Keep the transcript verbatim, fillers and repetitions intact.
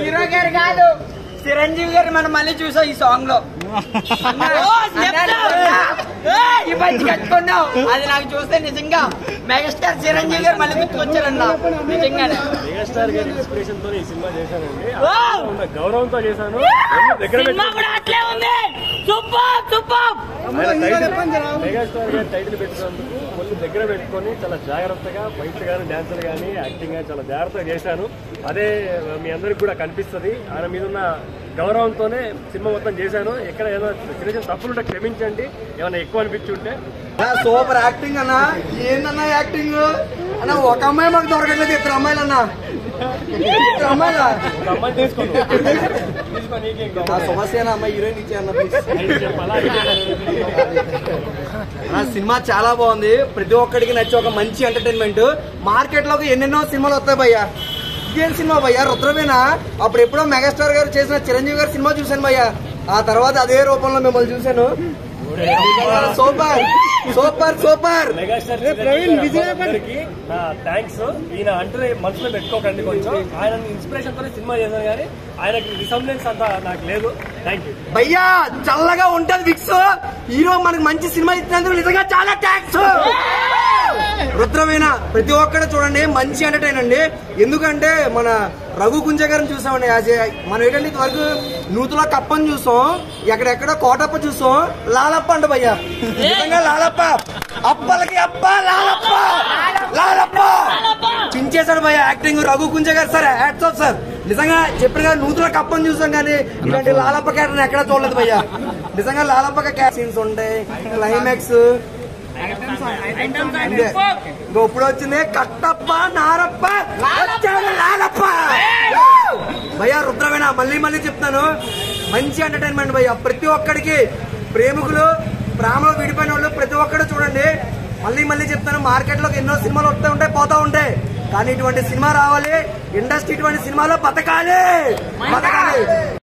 Hero గారు కాదు చిరంజీవి గారిని మనం మళ్ళీ చూసాం ఈ సాంగ్ లో. ఈ బయట కట్టుకున్నావు అది నాకు చూస్తే నిజంగా మెగాస్టార్ చిరంజీవి గారు మళ్ళీ గుర్తుకొచ్చారన్న నిజంగానే. మెగాస్టార్ గారి ఇన్స్పిరేషన్ తో ఈ సినిమా చేశానండి, గౌరవంతో చేశాను. సినిమా కూడా అట్లే ఉంది, సూపర్ సూపర్. మెగాస్టార్ గారి టైటిల్ పెట్టినందుకు మళ్ళీ దగ్గర పెట్టుకొని చాలా జాగ్రత్తగా బయట కానీ డాన్సర్ కానీ యాక్టింగ్ కానీ చాలా జాగ్రత్తగా చేశాను. అదే మీ అందరికి కూడా కనిపిస్తుంది. ఆయన మీద ఉన్న గౌరవంతోనే సినిమా మొత్తం చేశాను. ఎక్కడ ఏదో చిన్న చిన్న తప్పులుంటే క్షమించండి, ఏమైనా ఎక్కువ అనిపించుంటే. సూపర్ యాక్టింగ్ అన్నా, ఏందన్నా యాక్టింగ్ అన్న. ఒక అమ్మాయి మాకు దొరకట్లేదు, ఇద్దరు అమ్మాయిలు అన్నా, ఇద్దరు అమ్మాయిలా. అమ్మాయి తీసుకుంటా సమస్య అమ్మాయి హీరోయిన్ ఇచ్చే అన్న. సినిమా చాలా బాగుంది, ప్రతి ఒక్కడికి నచ్చే ఒక మంచి ఎంటర్టైన్మెంట్. మార్కెట్ లోకి ఎన్నెన్నో సినిమాలు వస్తాయి భయ్యా, ఇదేం సినిమా భయ్యా రుద్రవేణ. అప్పుడు ఎప్పుడో మెగాస్టార్ గారు చేసిన చిరంజీవి గారి సినిమా చూశాను భయ్యా, ఆ తర్వాత అదే రూపంలో మిమ్మల్ని చూశాను. Super super super. థ్యాంక్స్. ఈయన అంటే మనసులో పెట్టుకోకండి కొంచెం, ఆయన ఇన్స్పిరేషన్ తో సినిమా చేశాను కానీ ఆయనకి రిసెంబ్లెన్స్ అంతా నాకు లేదు. థ్యాంక్ యూ భయ్యా. చల్లగా ఉంటది విక్స్ హీరో, మనకు మంచి సినిమా ఇచ్చినందుకు నిజంగా చాలా థ్యాంక్స్. రుద్రవీణ ప్రతి ఒక్కడ చూడండి, మంచి ఎంటర్టైన్ అండి. ఎందుకంటే మన రఘు గుంజ గారిని చూసామండి. మనం ఏంటంటే ఇంతవరకు నూతుల కప్పని చూసాం, ఎక్కడెక్కడ కోటప్ప చూసాం, లాలప్ప అంట భయ్యా. నిజంగా లాలప్ప, అప్పలకి అప్ప లాలప్ప లాలప్ప పించేశాడు భయ్యా acting Raghu Gunja garu. Sir hats off sir. నిజంగా చెప్పిన నూతుల కప్పని చూసాం కానీ ఇలాంటి లాలప్ప క్యారెక్టర్ ఎక్కడా చూడలేదు భయ్యా. నిజంగా లాలప్ప క్యారెక్టర్ సీన్స్ ఉంటాయి, క్లైమాక్స్ ఇప్పుడు వచ్చింది. కట్టప్ప నారప్ప లాలప్ప భయ్యా రుద్రవేణ మళ్ళీ మళ్ళీ చెప్తాను, మంచి ఎంటర్టైన్మెంట్ భయ్యా. ప్రతి ఒక్కడికి ప్రేమికులు ప్రేమలో విడిపోయిన వాళ్ళు ప్రతి ఒక్కరు చూడండి. మళ్ళీ మళ్ళీ చెప్తాను, మార్కెట్ లో ఎన్నో సినిమాలు వస్తూ ఉంటాయి పోతా ఉంటాయి, కానీ ఇటువంటి సినిమా రావాలి, ఇండస్ట్రీ ఇటువంటి సినిమాలో బతకాలి బతకాలి.